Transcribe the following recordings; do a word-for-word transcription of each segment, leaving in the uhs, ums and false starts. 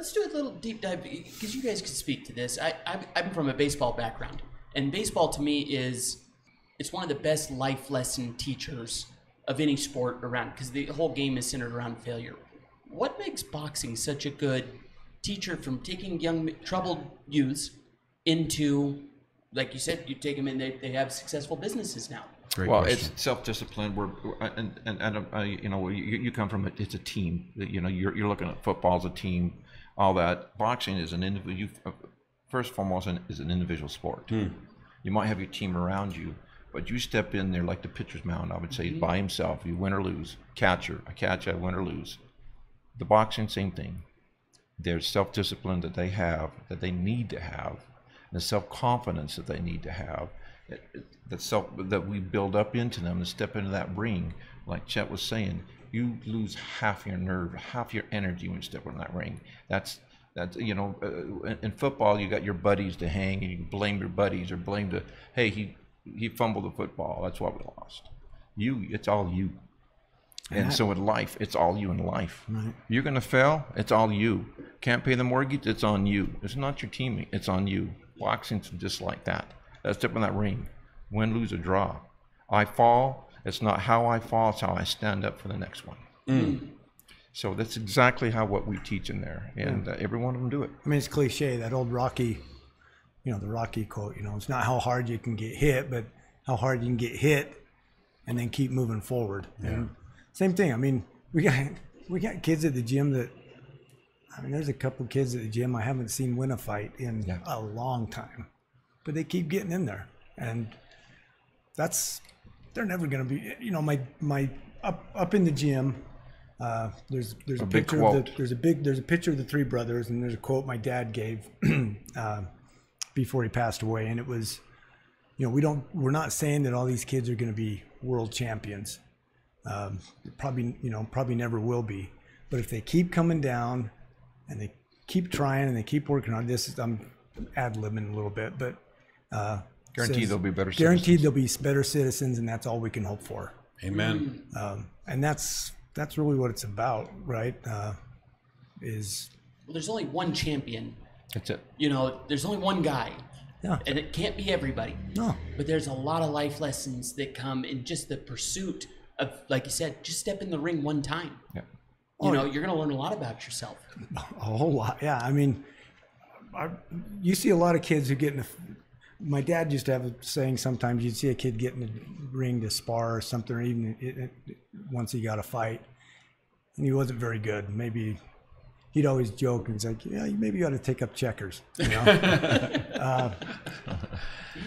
let's do a little deep dive, because you guys can speak to this. I, I'm, I'm from a baseball background, and baseball to me is, it's one of the best life lesson teachers of any sport around, because the whole game is centered around failure. What makes boxing such a good teacher from taking young, troubled youths into, like you said, you take them in, they, they have successful businesses now? Great well, question. It's self-discipline. We're and and, and uh, you know, you, you come from a, it's a team. You know, you're you're looking at football as a team, all that. Boxing is an individual. Uh, first and foremost, an, is an individual sport. Hmm. You might have your team around you, but you step in there like the pitcher's mound. I would say, mm-hmm. by himself. You win or lose. Catcher, a catch, I win or lose. The boxing, same thing. There's self-discipline that they have, that they need to have, and the self-confidence that they need to have. That self that we build up into them, and step into that ring. Like Chet was saying, you lose half your nerve, half your energy when you step on that ring. That's that's you know, uh, in football you got your buddies to hang, and you can blame your buddies or blame the hey he he fumbled the football. That's why we lost. You, it's all you. And right. So in life, it's all you in life. Right. You're gonna fail. It's all you. Can't pay the mortgage. It's on you. It's not your teammate. It's on you. Boxing's just like that. That step on that ring, win, lose, or draw. I fall. It's not how I fall; it's how I stand up for the next one. Mm. So that's exactly how what we teach in there, and yeah. uh, every one of them do it. I mean, it's cliche, that old Rocky, you know, the Rocky quote. You know, it's not how hard you can get hit, but how hard you can get hit, and then keep moving forward. Yeah. And same thing. I mean, we got we got kids at the gym that. I mean, there's a couple kids at the gym I haven't seen win a fight in yeah. a long time. But they keep getting in there, and that's they're never going to be. You know, my my up up in the gym. Uh, there's there's a, a picture of the, there's a big there's a picture of the three brothers, and there's a quote my dad gave uh, before he passed away, and it was, you know, we don't we're not saying that all these kids are going to be world champions. Um, probably you know probably never will be, but if they keep coming down, and they keep trying, and they keep working on this, I'm ad-libbing a little bit, but. Uh, guaranteed says, they'll be better guaranteed citizens. They'll be better citizens, and that's all we can hope for. Amen. Um, and that's that's really what it's about, right? Uh, is well, there's only one champion. That's it. You know, there's only one guy. Yeah. And it can't be everybody. No. But there's a lot of life lessons that come in just the pursuit of, like you said, just step in the ring one time. Yeah. You oh, know, you're going to learn a lot about yourself. A whole lot. Yeah. I mean, I, you see a lot of kids who get in a. My dad used to have a saying sometimes you'd see a kid get in a ring to spar or something, or even it, it, once he got a fight, and he wasn't very good. Maybe he'd always joke and he's like, yeah, maybe you ought to take up checkers. You know? uh,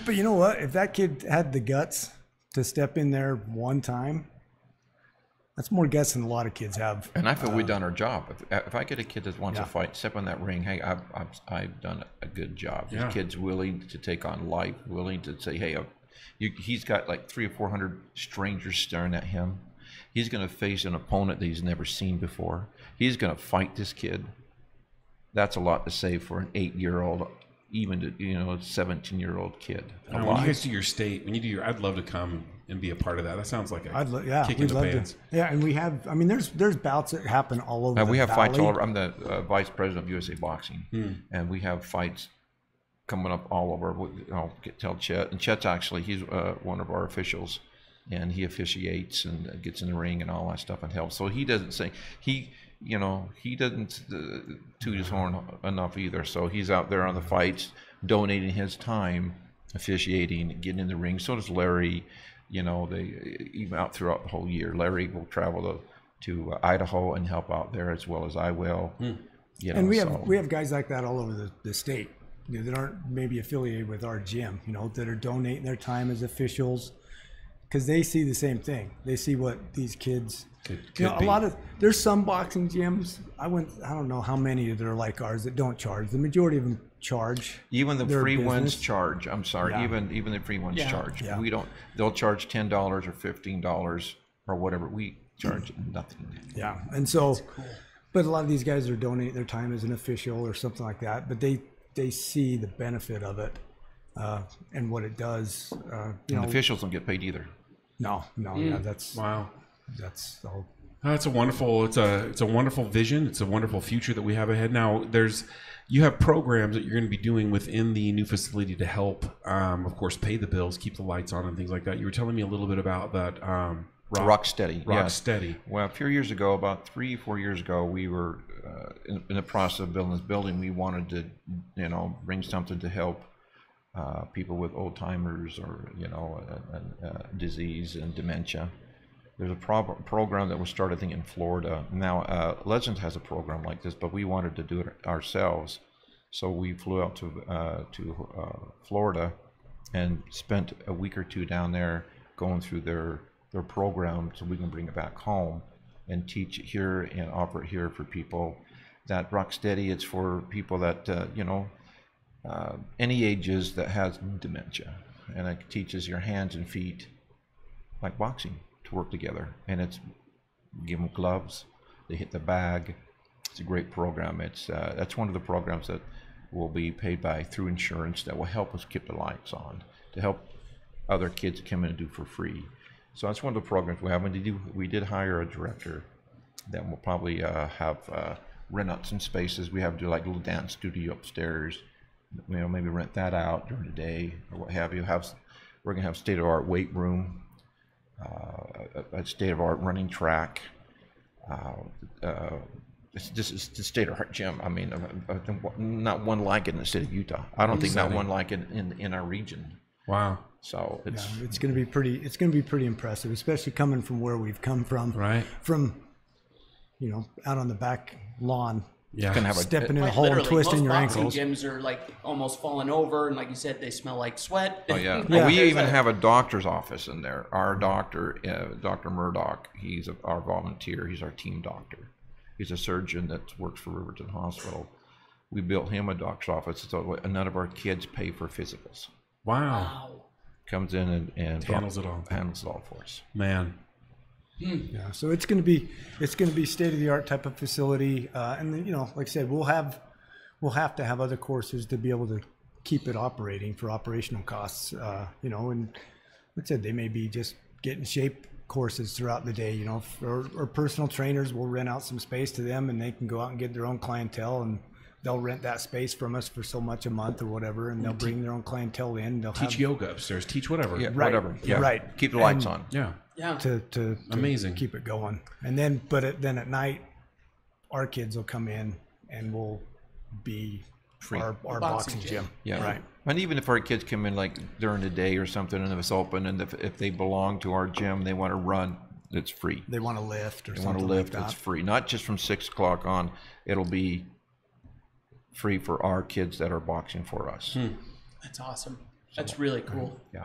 but you know what? If that kid had the guts to step in there one time, that's more guts than a lot of kids have. And I feel uh, we've done our job. If, if I get a kid that wants yeah. to fight, step on that ring, hey, I've, I've, I've done a good job. Yeah. This kid's willing to take on life, willing to say, hey, I've, you, he's got like three or four hundred strangers staring at him. He's going to face an opponent that he's never seen before. He's going to fight this kid. That's a lot to say for an eight-year-old, even to, you know, a seventeen-year-old kid. A know, lot. When you guys do your state, when you do your, I'd love to come and be a part of that. That sounds like a I'd lo yeah, kick in the pants. Yeah, and we have, I mean, there's there's bouts that happen all over uh, the We have valley. Fights all over. I'm the uh, vice president of U S A Boxing, hmm. and we have fights coming up all over. I'll get, tell Chet, and Chet's actually, he's uh, one of our officials, and he officiates and gets in the ring and all that stuff and helps. So he doesn't say, he, you know, he doesn't uh, toot his horn enough either. So he's out there on the fights, donating his time, officiating, getting in the ring. So does Larry. You know, they even out throughout the whole year. Larry will travel to, to uh, Idaho and help out there as well as I will. Mm. You know, and we so. have we have guys like that all over the, the state, you know, that aren't maybe affiliated with our gym. You know, that are donating their time as officials because they see the same thing. They see what these kids. Could, could you know, a lot of there's some boxing gyms. I went. I don't know how many that are like ours that don't charge. The majority of them. Charge even the free business. ones charge I'm sorry yeah. even even the free ones yeah. charge yeah. we don't they'll charge ten dollars or fifteen dollars or whatever. We charge nothing. Yeah. And so cool. But a lot of these guys are donating their time as an official or something like that, but they they see the benefit of it uh and what it does. Uh you and know, officials don't get paid either. No no mm. yeah, that's wow that's all That's a wonderful. It's a it's a wonderful vision. It's a wonderful future that we have ahead. Now, there's you have programs that you're going to be doing within the new facility to help, um, of course, pay the bills, keep the lights on, and things like that. You were telling me a little bit about that. Um, rock, Rocksteady. Rocksteady. Yeah. Well, a few years ago, about three, four years ago, we were uh, in, in the process of building this building. We wanted to, you know, bring something to help uh, people with old timers or you know, uh, uh, disease and dementia. There's a pro program that was started, I think, in Florida. Now, uh, Legend has a program like this, but we wanted to do it ourselves. So we flew out to, uh, to uh, Florida and spent a week or two down there going through their, their program so we can bring it back home and teach it here and offer it here for people. That Rocksteady, it's for people that, uh, you know, uh, any ages that has dementia. And it teaches your hands and feet like boxing. Work together, and it's give them gloves, they hit the bag. It's a great program. It's uh, that's one of the programs that will be paid by through insurance that will help us keep the lights on to help other kids come in and do for free. So that's one of the programs we have. And we do we did hire a director that will probably uh, have uh, rent out some spaces. We have to do like a little dance studio upstairs. You know, maybe rent that out during the day or what have you. Have we're gonna have state-of-the-art weight room. Uh, a, a state-of-art running track. Uh, uh, it's just it's the state-of-art gym. I mean, I, I, not one like it in the state of Utah. I don't think not one like it in in our region. Wow. So it's yeah, it's going to be pretty. It's going to be pretty impressive, especially coming from where we've come from. Right. From, you know, out on the back lawn. Yeah. It's gonna have stepping a, in a hole and twisting your ankles. Most boxing gyms are like almost falling over, and like you said, they smell like sweat. Oh yeah. yeah. We even have a doctor's office in there. Our doctor, uh, Doctor Murdoch, he's a, our volunteer. He's our team doctor. He's a surgeon that works for Riverton Hospital. We built him a doctor's office, so none of our kids pay for physicals. Wow. wow. Comes in and, and handles it all. Handles it all for us. Man. Yeah, so it's going to be it's going to be state of the art type of facility, uh, and you know, like I said, we'll have we'll have to have other courses to be able to keep it operating for operational costs, uh, you know, and like I said, they may be just get in shape courses throughout the day, you know, or, or personal trainers. We'll rent out some space to them, and they can go out and get their own clientele, and they'll rent that space from us for so much a month or whatever, and they'll bring their own clientele in. They'll teach have, yoga upstairs, teach whatever, yeah, right, whatever, yeah, right. Keep the lights and, on, yeah. Yeah. To, to, to amazing keep it going, and then but it, then at night, our kids will come in and we'll be free. Our, our boxing, boxing gym. gym. Yeah, right. And even if our kids come in like during the day or something, and it's open, and if, if they belong to our gym, they want to run, it's free. They want to lift or they something want to lift, like that. It's free. Not just from six o'clock on. It'll be free for our kids that are boxing for us. Hmm. That's awesome. That's really cool. Yeah.